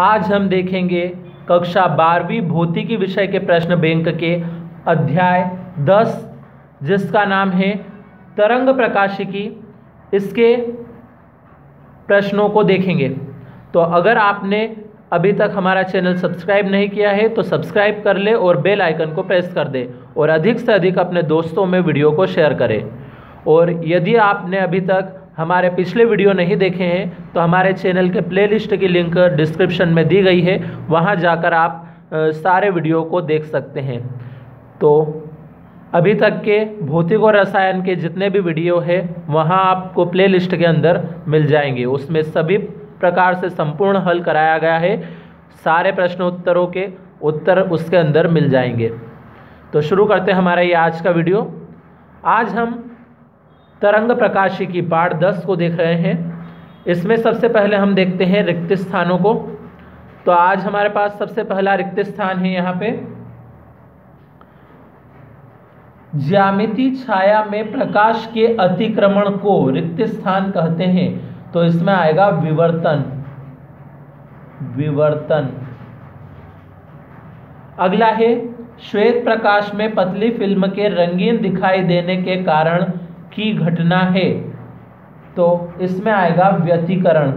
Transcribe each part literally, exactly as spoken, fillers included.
आज हम देखेंगे कक्षा बारहवीं भौतिकी विषय के प्रश्न बैंक के अध्याय दस, जिसका नाम है तरंग प्रकाशिकी। इसके प्रश्नों को देखेंगे। तो अगर आपने अभी तक हमारा चैनल सब्सक्राइब नहीं किया है तो सब्सक्राइब कर ले और बेल आइकन को प्रेस कर दे और अधिक से अधिक अपने दोस्तों में वीडियो को शेयर करें। और यदि आपने अभी तक हमारे पिछले वीडियो नहीं देखे हैं तो हमारे चैनल के प्लेलिस्ट की लिंक डिस्क्रिप्शन में दी गई है, वहां जाकर आप सारे वीडियो को देख सकते हैं। तो अभी तक के भौतिक और रसायन के जितने भी वीडियो है वहां आपको प्लेलिस्ट के अंदर मिल जाएंगे। उसमें सभी प्रकार से संपूर्ण हल कराया गया है, सारे प्रश्नोत्तरों के उत्तर उसके अंदर मिल जाएंगे। तो शुरू करते हैं हमारा ये आज का वीडियो। आज हम तरंग प्रकाशिकी पाठ दस को देख रहे हैं। इसमें सबसे पहले हम देखते हैं रिक्त स्थानों को। तो आज हमारे पास सबसे पहला रिक्त स्थान है यहाँ पे ज्यामिति छाया में प्रकाश के अतिक्रमण को रिक्त स्थान कहते हैं। तो इसमें आएगा विवर्तन। विवर्तन। अगला है श्वेत प्रकाश में पतली फिल्म के रंगीन दिखाई देने के कारण की घटना है। तो इसमें आएगा व्यतिकरण।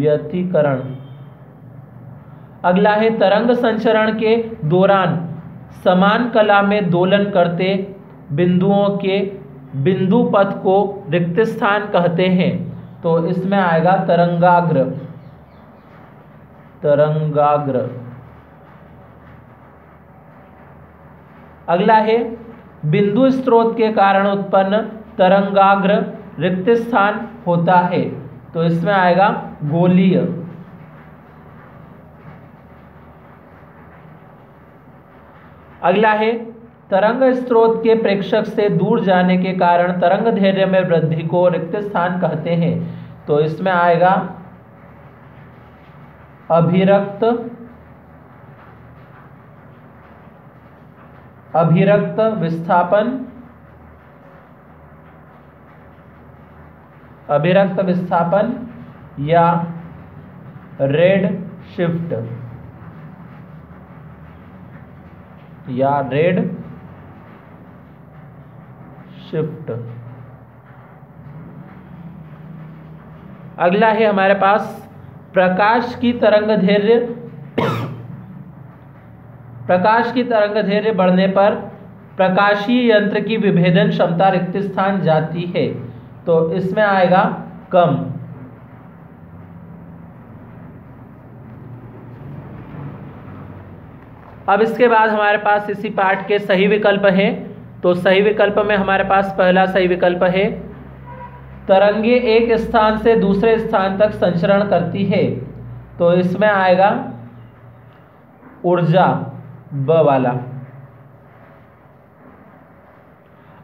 व्यतिकरण। अगला है तरंग संचरण के दौरान समान कला में दोलन करते बिंदुओं के बिंदु पथ को रिक्त स्थान कहते हैं। तो इसमें आएगा तरंगाग्र। तरंगाग्र। अगला है बिंदु स्रोत के कारण उत्पन्न तरंगाग्र रिक्त स्थान होता है। तो इसमें आएगा गोलीय। अगला है तरंग स्रोत के प्रेक्षक से दूर जाने के कारण तरंग धैर्य में वृद्धि को रिक्त स्थान कहते हैं। तो इसमें आएगा अभिरक्त। अभिरक्त विस्थापन। अभिरक्त विस्थापन या रेड शिफ्ट या रेड शिफ्ट। अगला है हमारे पास प्रकाश की तरंग धैर्य। प्रकाश की तरंग धैर्य बढ़ने पर प्रकाशीय यंत्र की विभेदन क्षमता रिक्त स्थान जाती है। तो इसमें आएगा कम। अब इसके बाद हमारे पास इसी पाठ के सही विकल्प हैं। तो सही विकल्प में हमारे पास पहला सही विकल्प है तरंगे एक स्थान से दूसरे स्थान तक संचरण करती है। तो इसमें आएगा ऊर्जा, ब वाला।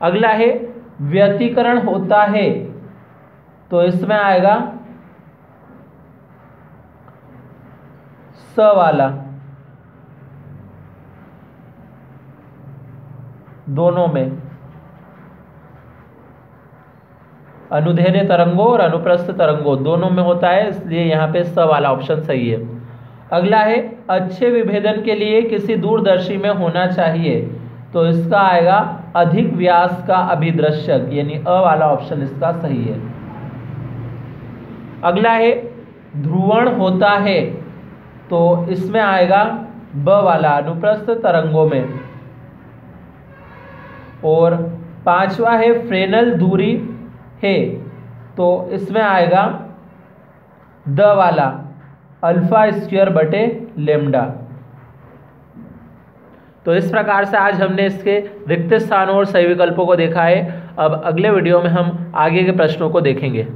अगला है व्यतिकरण होता है। तो इसमें आएगा स वाला। दोनों में अनुधैर्य तरंगों और अनुप्रस्थ तरंगों दोनों में होता है, इसलिए यहाँ पे स वाला ऑप्शन सही है। अगला है अच्छे विभेदन के लिए किसी दूरदर्शी में होना चाहिए। तो इसका आएगा अधिक व्यास का अभिदृश्यक, यानी अ वाला ऑप्शन इसका सही है। अगला है ध्रुवण होता है। तो इसमें आएगा ब वाला, अनुप्रस्थ तरंगों में। और पांचवा है फ्रेनल दूरी है। तो इसमें आएगा द वाला, अल्फा स्क्वायर बटे लेमडा। तो इस प्रकार से आज हमने इसके रिक्त स्थानों और सही विकल्पों को देखा है। अब अगले वीडियो में हम आगे के प्रश्नों को देखेंगे।